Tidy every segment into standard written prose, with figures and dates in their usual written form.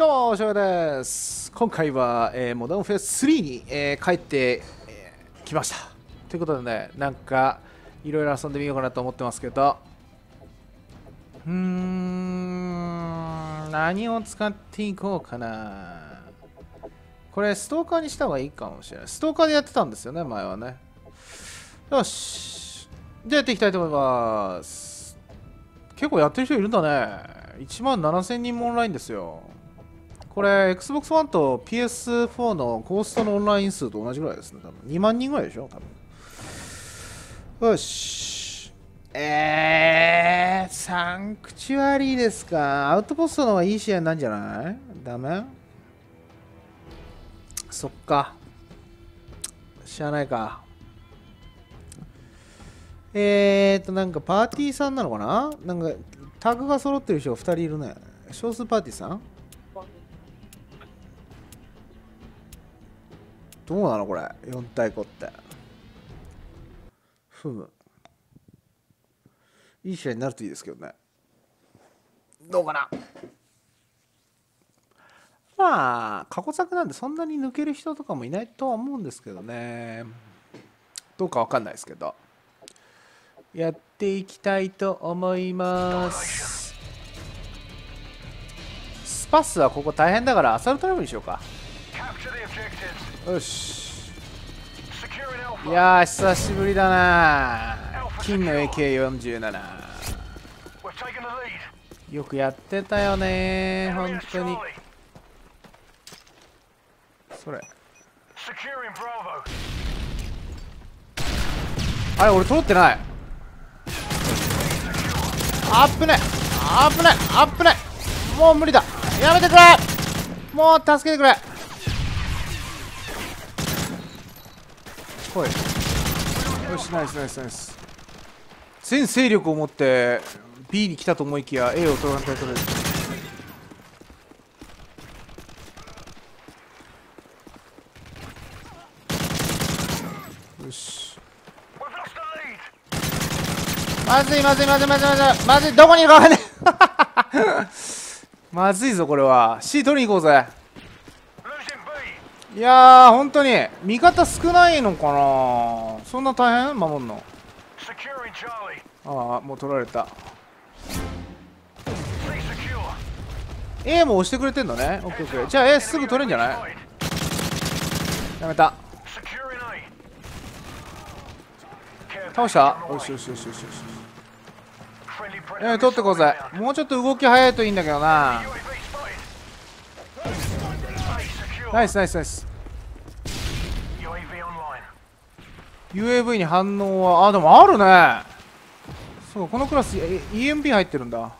どうも、しょうがです。今回は、モダンフェア3に、帰ってきました。ということでね、なんかいろいろ遊んでみようかなと思ってますけど、何を使っていこうかな。これ、ストーカーにした方がいいかもしれない。ストーカーでやってたんですよね、前はね。よし。で、やっていきたいと思います。結構やってる人いるんだね。17000人もオンラインですよ。これ、Xbox One と PS4 のゴーストのオンライン数と同じぐらいですね。多分2万人ぐらいでしょ、多分。よし。サンクチュアリーですか。アウトポストの方がいい試合なんじゃない？ダメ？そっか。知らないか。なんかパーティーさんなのかな？なんか、タグが揃ってる人が2人いるね。少数パーティーさん？どうなのこれ、4対5って。ふむ、いい試合になるといいですけどね。どうかな。まあ過去作なんでそんなに抜ける人とかもいないとは思うんですけどね。どうかわかんないですけど、やっていきたいと思います。スパスはここ大変だからアサルトライブにしようか。よし。いやー、久しぶりだな。金の AK47 よくやってたよね、本当に。それあれ、俺通ってない。あっぶね、あっぶね、あっぶね。もう無理だ、やめてくれ、もう助けてくれ。来い。よし、ナイスナイスナイス。全勢力を持って B に来たと思いきや A を取られた。よし。まずいまずいまずいまずいまずいまずい、どこにいるかわかんない。まずいぞこれは。 C 取りに行こうぜ。いやー、本当に味方少ないのかな。そんな大変守んの。ああ、もう取られた。 A も押してくれてんだね。 OKOK。 じゃあ A すぐ取れんじゃない？やめた。倒した。よしよしよしよしよし、取ってこうぜ。もうちょっと動き早いといいんだけどな。ナイスナイスナイス。 UAV に反応は、あ、でもあるね。そう、このクラス EMP 入ってるんだ。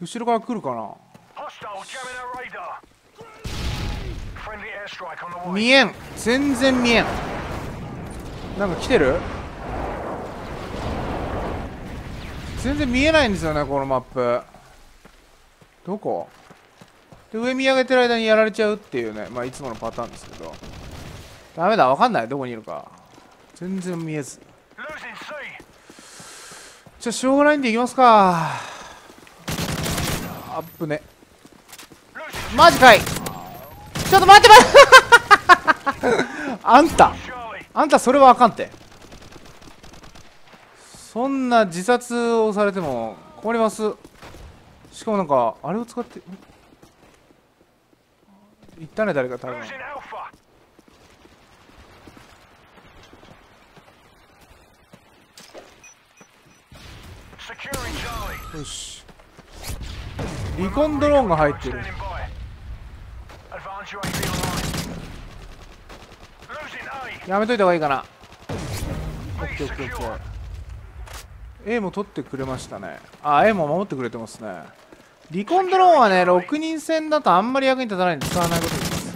後ろから来るかな。見えん、全然見えん。なんか来てる。全然見えないんですよね、このマップ。どこで上見上げてる間にやられちゃうっていうね、まあいつものパターンですけど。ダメだ、わかんない、どこにいるか全然見えず。じゃあしょうがないんでいきますか。あっぶね、マジかい。ちょっと待って待って。あんたそれはあかんって。そんな自殺をされても困ります。しかもなんかあれを使っていったね、誰か。多分よし。離婚ドローンが入ってる。やめといた方がいいかな。 OKOKOK。 A も取ってくれましたね。あ、 A も守ってくれてますね。離婚ドローンはね、6人戦だとあんまり役に立たないんで使わないことにします。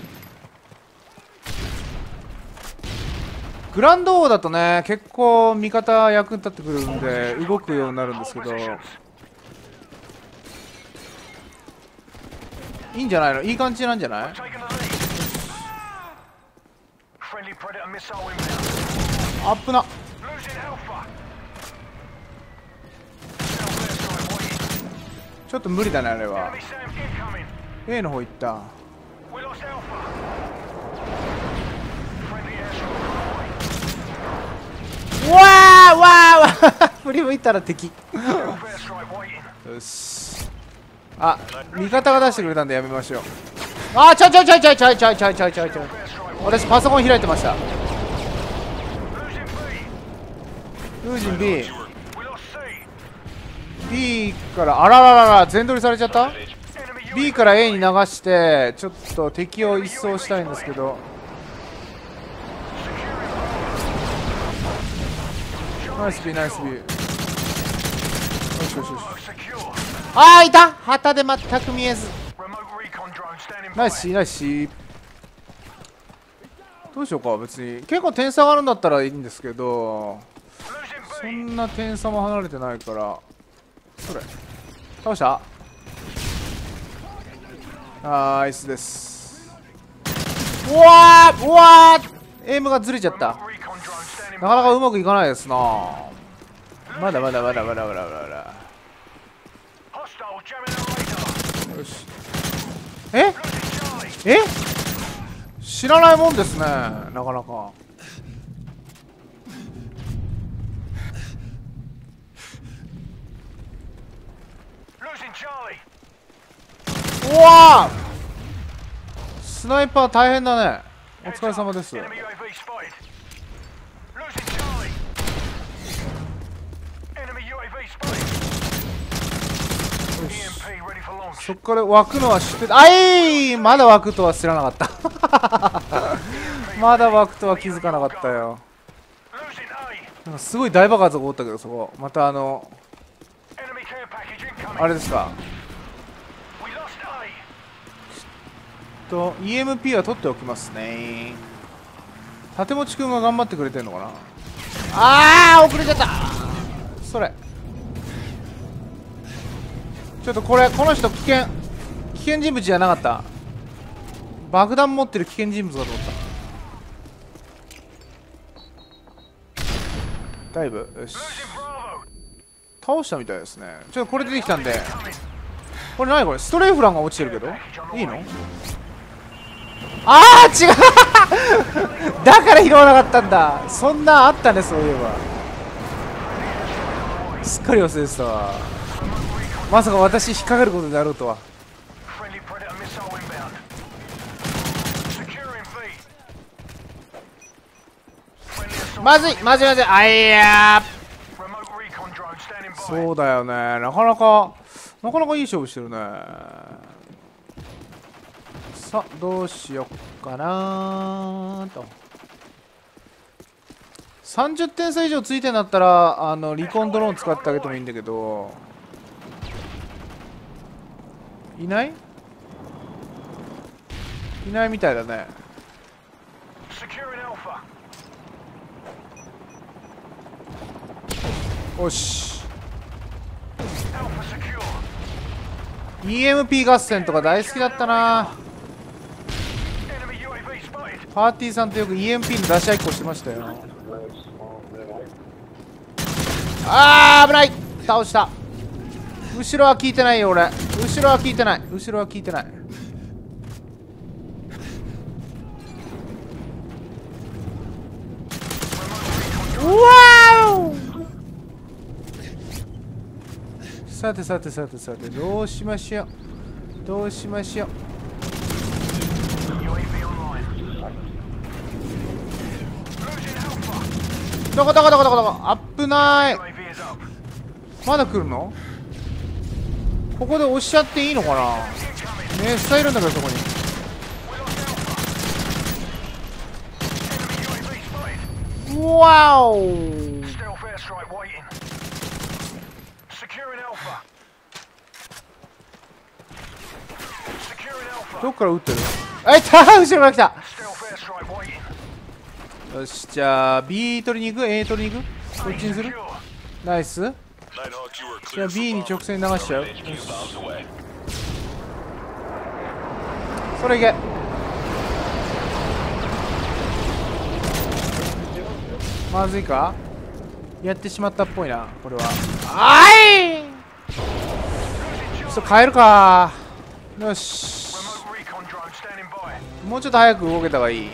グランド王だとね、結構味方役に立ってくるんで動くようになるんですけど、いいんじゃないの。いい感じなんじゃない。あっぶな。ちちょっと無理だねあれは。 A の方行った。わあわあわあ振り向いたら敵よし、あ味方が出してくれたんでやめましょう。あちょいちょいちょいちょいちょいちょいちょいちょいちょい、私パソコン開いてました。ルージン B から、あらららら全取りされちゃった。 B から A に流してちょっと敵を一掃したいんですけど、ナイス B ナイス B、 よしよしよし、ああいた、旗で全く見えず、ナイス C ナイス C。 どうしようか、別に結構点差があるんだったらいいんですけど、そんな点差も離れてないから。それ倒した、ナイスです。うわーうわー、エイムがずれちゃった。なかなかうまくいかないですな。まだまだまだまだまだまだ。よし、ええ、知らないもんですね、なかなか。うわー、スナイパー大変だね。お疲れ様です。そっから湧くのは知ってた。あい、まだ湧くとは知らなかったまだ湧くとは気づかなかったよ。なんかすごい大爆発が起こったけど、そこまたあれですか、ちょっと EMP は取っておきますね。盾持ちくんが頑張ってくれてるのかな。あー遅れちゃった。それちょっとこれ、この人危険、危険人物じゃなかった、爆弾持ってる危険人物だと思った。だいぶよし倒したみたいですね。ちょっとこれ出てきたんで、これ何これ、ストレイフランが落ちてるけどいいの。ああ違うだから拾わなかったんだ、そんなあったね、そういえばすっかり忘れてたわ。まさか私引っかかることになろうとは。まずいまずいまずい、あいやー、そうだよね、なかなかいい勝負してるね。さあどうしよっかなと。30点差以上ついてんだったら離婚ドローン使ってあげてもいいんだけど、いないいないみたいだね。よし EMP 合戦とか大好きだったな。パーティーさんとよく EMP の出し合いっこしてましたよ。あー危ない、倒した。後ろは効いてないよ俺、後ろは効いてない、後ろは効いてないうわー、さてさてさてさて、どうしましょうどうしましょう。どこどこどこどこどこ、あっぶない。まだ来るの、ここで押しちゃっていいのかな。めっちゃいるんだけどそこに。わお、どっから撃ってる。あいた、後ろから来た。よし、じゃあ B 取りに行く A 取りに行く、どっちにする。ナイス、じゃあ B に直線流しちゃう。よしそれいけ。まずいか、やってしまったっぽいなこれは。あい、ちょっと変えるか。よし、もうちょっと早く動けた方がいい。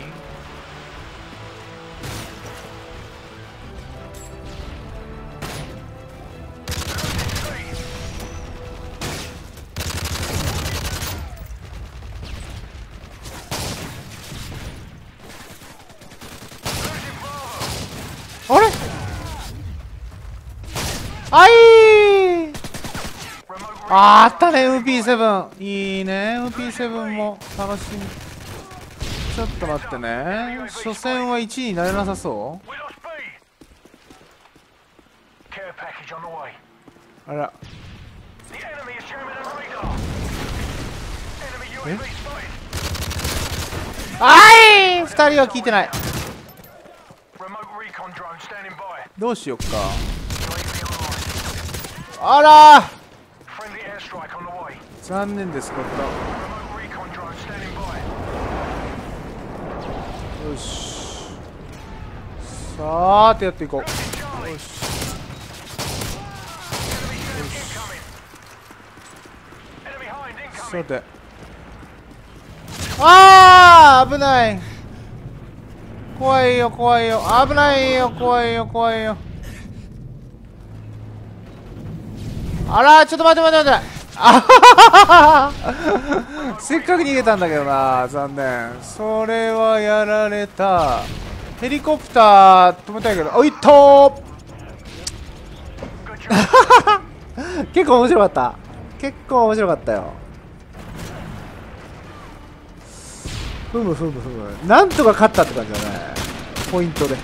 あれ、あいー、あー、あったね。 MP7 いいね。 MP7 も楽しみ。ちょっと待ってね。初戦は1位になれなさそう。あら、え、あいー、2人は聞いてない。どうしよっか。あらー、残念です。これ、よし、さーてやっていこう。よし、さて、あー、危ない。怖いよ、怖いよ、危ないよ、怖いよ、怖いよ。あらー、ちょっと待って待って待って、あはははは。せっかく逃げたんだけどな、残念。それはやられた。ヘリコプター止めたいけど、おいっとー結構面白かった、結構面白かったよ。ふむふむふむ、なんとか勝ったって感じだね。ポイントでやっ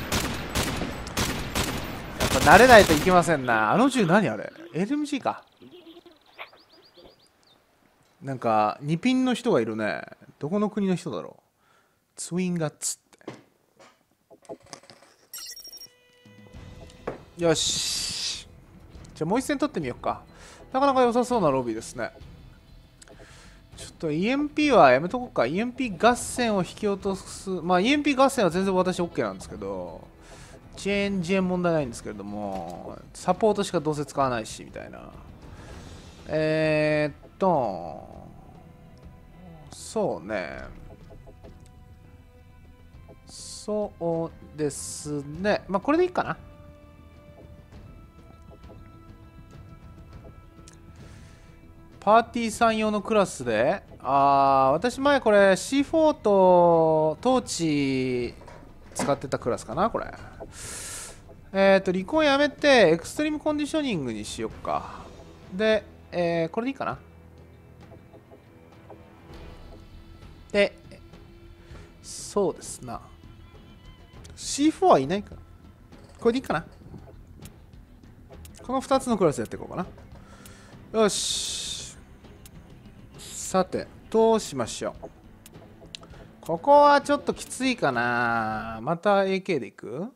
ぱ慣れないといけませんな。あの銃何あれ、 LMG か。なんか2ピンの人がいるね。どこの国の人だろう。ツインガッツって。よし、じゃあもう一戦取ってみようか。なかなか良さそうなロビーですね。ちょっと EMP はやめとこうか。 EMP 合戦を引き落とす、まあ EMP 合戦は全然私 OK なんですけど、遅延問題ないんですけれども、サポートしかどうせ使わないしみたいな。そうね、そうですね、まあこれでいいかな。パーティーさん用のクラスで、あー、私前これ C4 とトーチ使ってたクラスかな、これ。離婚やめてエクストリームコンディショニングにしよっか。で、これでいいかな。で、そうですな。C4 はいないか。これでいいかな。この2つのクラスやっていこうかな。よし。さて、どうしましょう。ここはちょっときついかな。また AK でいく。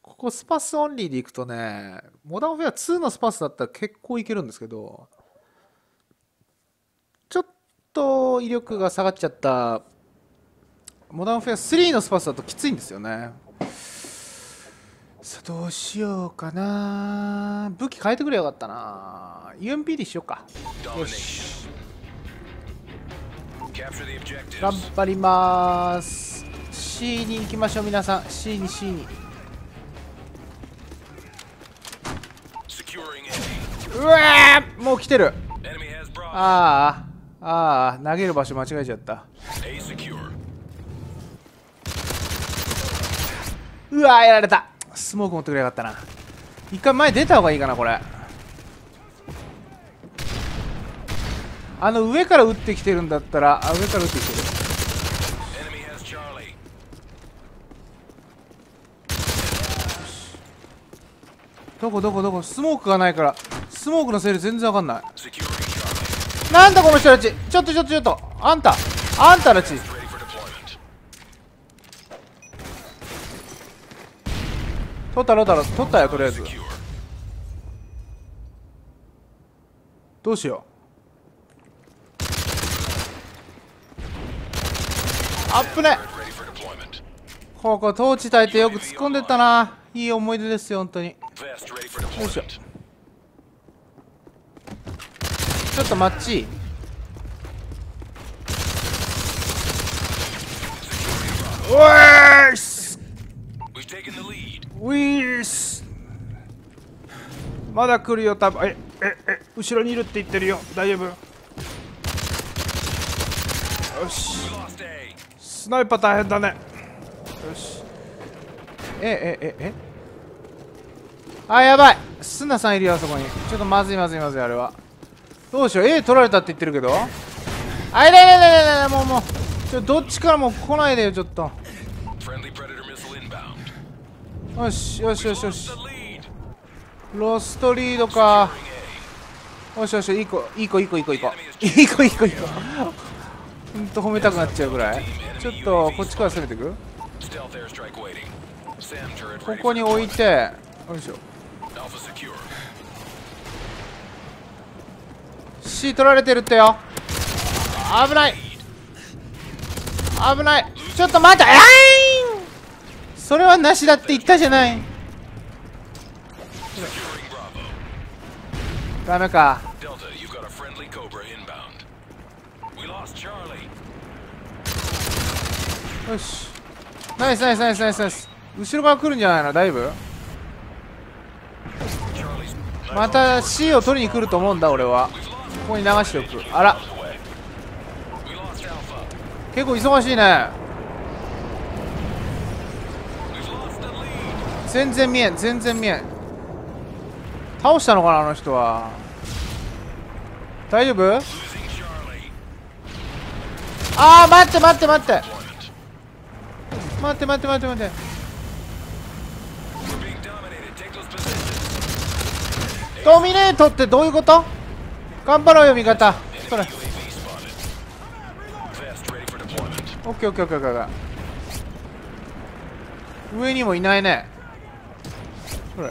ここスパスオンリーでいくとね、モダンフェア2のスパスだったら結構いけるんですけど、ちょっと威力が下がっちゃったモダンフェア3のスパスだときついんですよね。さあどうしようかな。武器変えてくれよかったな。 UMP でしようか。よし、頑張りまーす。 C に行きましょう皆さん。 C に C に。うわー、もう来てる。あーあー、投げる場所間違えちゃった。うわー、やられた。スモーク持ってくれよかったな。一回前出た方がいいかな。これあの上から撃ってきてるんだったら、あ、上から撃ってきてる。どこどこどこ。スモークがないからスモークのせいで全然わかんない。なんだこの人たち。ちょっとちょっとちょっと、あんたたち。取ったよ。とりあえずどうしよう。あっぶね。ここトーチ焚いてよく突っ込んでったな。いい思い出ですよ本当に。よいしょ。ちょっとマッチ。ウィースウィース、まだ来るよ多分。後ろにいるって言ってるよ。大丈夫。よし、スナイパー大変だね。よし、あ、やばい、スナさんいるよあそこに。ちょっとまずいまずいまずい。あれはどうしよう。取られたって言ってるけど。あいらいらいらいらいら、もうちょ、どっちからも来ないでよちょっと。よしよしよしよし、ロストリードか。よしよし、いい子いい子いい子いい子いい子いい子いい子いい子、ほんと褒めたくなっちゃうぐらい。ちょっとこっちから攻めてく。ここに置いて、よいしょ。C 取られてるってよ。危ない危ない。ちょっと待て、それはなしだって言ったじゃない。ダメか。よし、ナイスナイスナイスナイスナイス。後ろから来るんじゃないの。だいぶまた C を取りに来ると思うんだ俺は。ここに流しておく。あら、結構忙しいね。全然見えん全然見えん。倒したのかなあの人は。大丈夫。ああ、待って待って待って待って待って待って待って。ドミネートってどういうこと。頑張ろうよ味方。それオッケーオッケーオッケーオッケー。上にもいないね。ほら、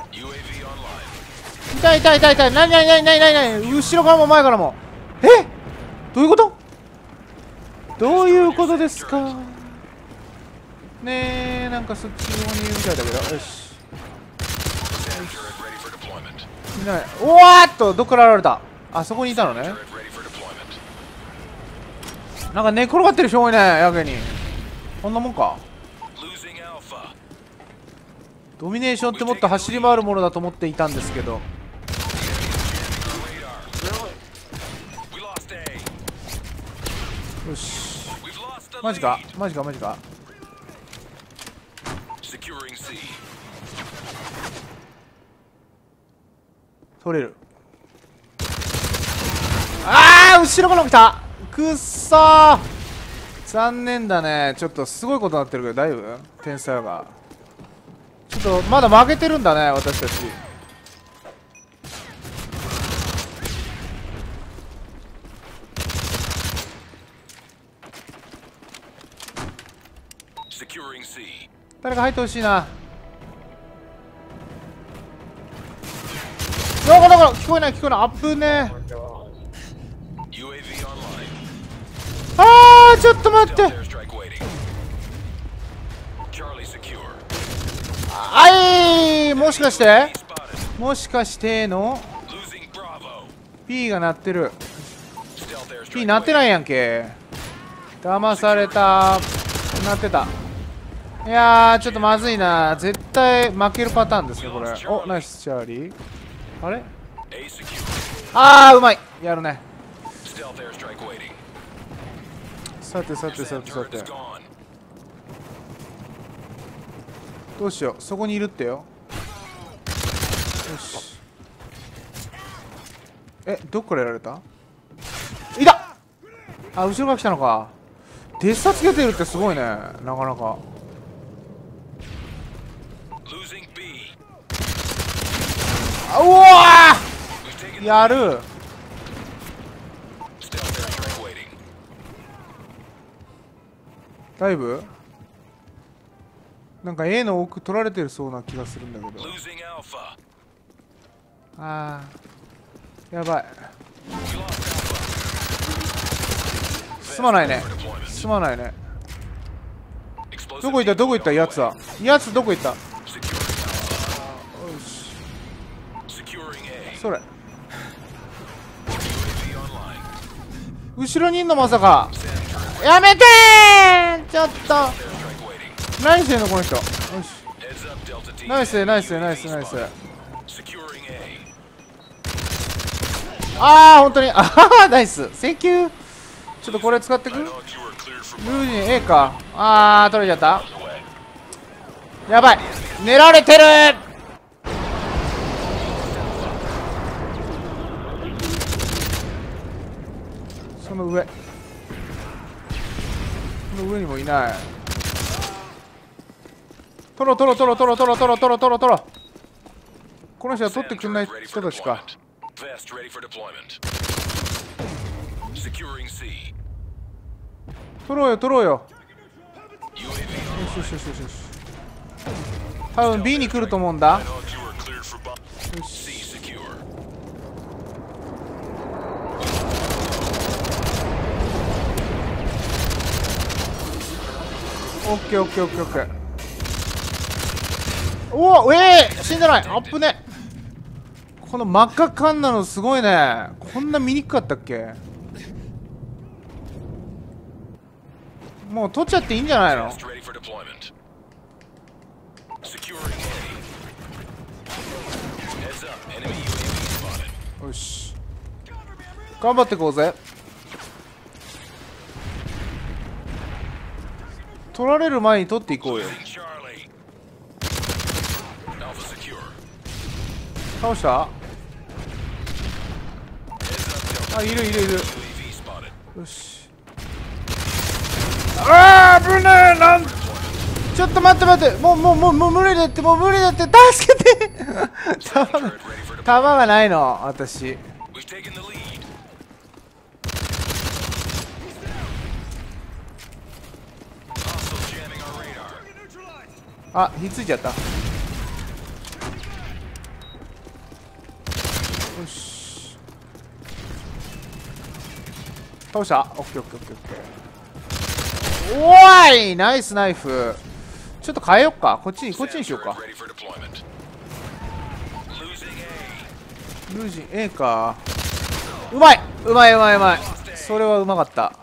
痛い痛い痛い痛い。何何何何何、後ろからも前からも。え、どういうこと、どういうことですかねえ。なんかそっちの方にいるみたいだけど。よし、いない。おーっと、どっから現れた。あそこにいたのね。なんか寝転がってる人多いね、やけに。こんなもんか。ドミネーションってもっと走り回るものだと思っていたんですけど。よし、マジかマジかマジか。取れる。ああ、後ろから来た。くっそー、残念だね。ちょっとすごいことになってるけど大丈夫。天才がちょっとまだ負けてるんだね私たち。誰か入ってほしいな。どこどこ、聞こえない聞こえない。あっぶねー。あー、ちょっと待って。あい、もしかしてもしかしての P が鳴ってる。 P 鳴ってないやんけ。騙された。鳴ってた。いやー、ちょっとまずいな。絶対負けるパターンですねこれ。お、ナイスチャーリー。あれ、あー、うまい。やるね。さてさてさてさて、どうしよう。そこにいるってよ。よし、どっからやられた。いた。あ、後ろが来たのか。デッサつけてるってすごいね、なかなか。うわー、やる。だいぶなんか A の奥取られてるそうな気がするんだけど。あー、やばい。すまないねすまないね。どこ行ったどこ行った。やつはやつどこ行った。それ後ろにいんのまさか。やめてー、ちょっと何してんのこの人。よし、ナイスナイスナイスナイス。ああ本当に、ああナイス請求。ちょっとこれ使ってく、ルージン A か。ああ取れちゃった、やばい、狙われてる。その上、その上にもいない。取ろう取ろう取ろう取ろう取ろう取ろう取ろう取ろう取ろう。この人は取ってくんない人たちか。取ろうよ取ろうよ。よしよしよしよし。多分 B に来ると思うんだ。よし。オッケーオッケーオッケーオッケー。おお、死んでない。あっぶね。この真っ赤かんなのすごいね。こんな見にくかったっけ。もう取っちゃっていいんじゃないの。よし、頑張ってこうぜ。取られる前に取っていこうよ。倒した。あ、いるいるいる。よし、あー危ねえ。なんちょっと待って待って、もう無理だって、もう無理だって、助けて弾がないの私。あ、ひっついちゃった。よし、倒した。オッケーオッケーオッケーオッケー。おーい、ナイスナイフ。ちょっと変えよっか、こっちにしようか。ルージン A か。うまいうまいうまいうまい。それはうまかった。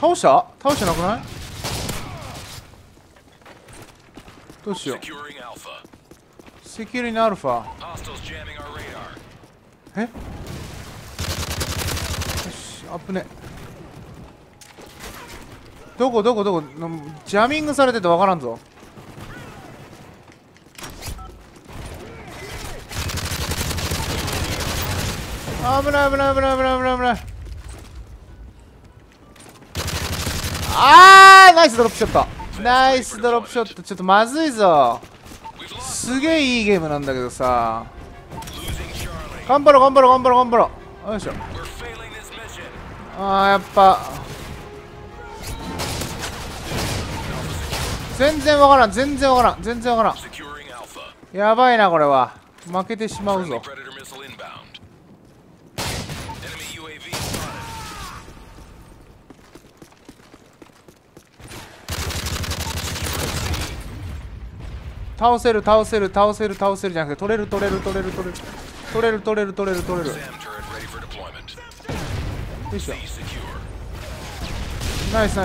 倒したなくない？どうしよう。セキュリティのアルファ。え？よし、あっぶね。どこジャミングされててわからんぞ。危ない。あーナイスドロップショット。ナイスドロップショット。ちょっとまずいぞ。すげえいいゲームなんだけどさ。頑張ろ。よいしょ。あーやっぱ全然わからん。やばいなこれは。負けてしまうぞ。倒せるじゃなくて、取れる。よいしょ。ナイス。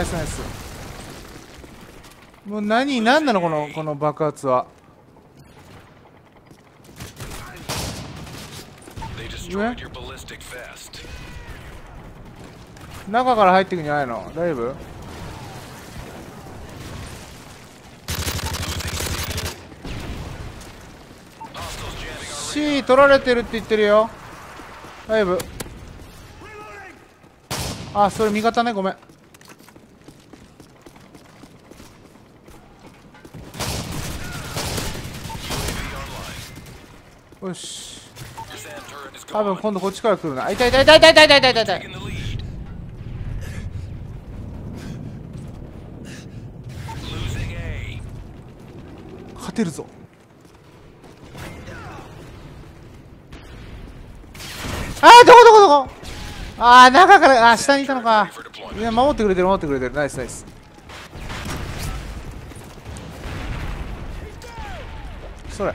もう何なのこの爆発は。中から入っていくんじゃないの、だいぶ。C 取られてるって言ってるよ、だいぶ。あ、それ味方ね、ごめん。よし、多分今度こっちから来るな。痛い。勝てるぞ。あーどこ。あー中から、あー下にいたのか。いや守ってくれてる。ナイス。それ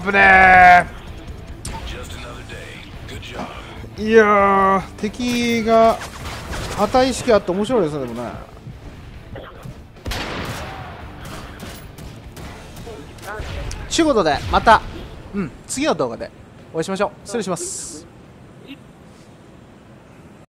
危ねえ。いやー、敵が破壊意識あって面白いですね。でもね、ちゅうことでまた次の動画でお会いしましょう。失礼します。